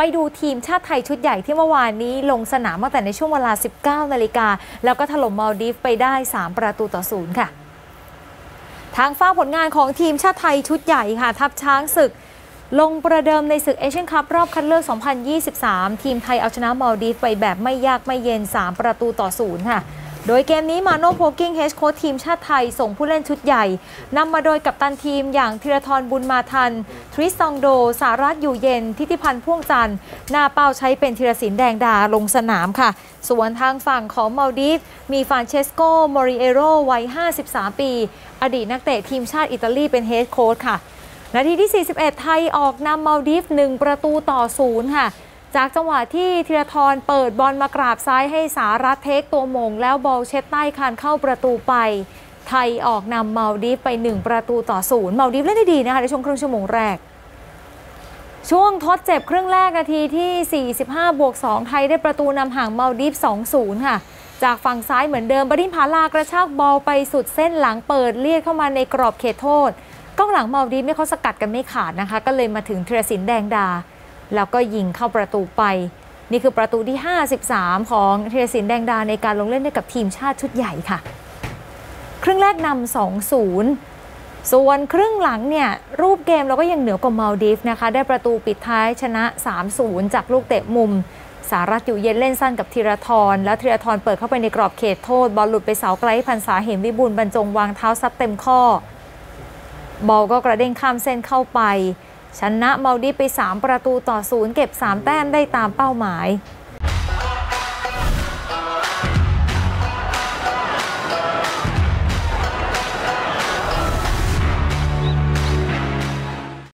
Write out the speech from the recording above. ไปดูทีมชาติไทยชุดใหญ่ที่เมื่อวานนี้ลงสนามตั้งแต่ในช่วงเวลา 19 นาฬิกาแล้วก็ถล่มมัลดีฟไปได้ 3-0 ค่ะทางฝ้าผลงานของทีมชาติไทยชุดใหญ่ค่ะทัพช้างศึกลงประเดิมในศึกเอเชียนคัพรอบคัดเลือก 2023 ทีมไทยเอาชนะมัลดีฟไปแบบไม่ยากไม่เย็น 3-0 ค่ะโดยเกมนี้มาโน่โพกิ้งเฮดโค้ชทีมชาติไทยส่งผู้เล่นชุดใหญ่นำมาโดยกัปตันทีมอย่างธีรธรบุญมาทันทริสซองโดสารัตอยู่เย็นทิติพันธ์พ่วงจันทร์หน้าเป้าใช้เป็นธีรศิลป์แดงดาลงสนามค่ะส่วนทางฝั่งของมัลดีฟมีฟานเชสโกมอริเอโรวัย53ปีอดีตนักเตะทีมชาติอิตาลีเป็นเฮดโค้ชค่ะนาทีที่41ไทยออกนำมัลดีฟ 1-0ค่ะจากจังหวะที่ธีรธรเปิดบอลมากราบซ้ายให้สารัตเทคตัวมงแล้วบอลเช็ดใต้คานเข้าประตูไปไทยออกนำมัลดีฟไป 1-0มัลดีฟเล่นได้ดีนะคะในช่วงครึ่งชั่วโมงแรกช่วงทดเจ็บครึ่งแรกนาทีที่ 45+2 ไทยได้ประตูนำห่างมัลดีฟ 2-0 ค่ะจากฝั่งซ้ายเหมือนเดิมบดินผาลากระชากบอลไปสุดเส้นหลังเปิดเลี้ยเข้ามาในกรอบเขตโทษกองหลังมัลดีฟเนี่ยเขาสกัดกันไม่ขาดนะคะก็เลยมาถึงธีรศิลป์แดงดาแล้วก็ยิงเข้าประตูไปนี่คือประตูที่53ของธีรศิลป์แดงดาในการลงเล่นให้กับทีมชาติชุดใหญ่ค่ะครึ่งแรกนำ 2-0 ส่วนครึ่งหลังเนี่ยรูปเกมเราก็ยังเหนือกว่ามัลดีฟนะคะได้ประตูปิดท้ายชนะ 3-0 จากลูกเตะมุมสารัตอยู่เย็นเล่นสั้นกับธีรธรแล้วธีรธรเปิดเข้าไปในกรอบเขตโทษบอลหลุดไปเสาไกลพันษาเหมวิบูลย์บรรจงวางเท้าซัดเต็มข้อบอลก็กระเด้งข้ามเส้นเข้าไปชนะมัลดีฟไป 3-0เก็บ3 แต้มได้ตามเป้าหมาย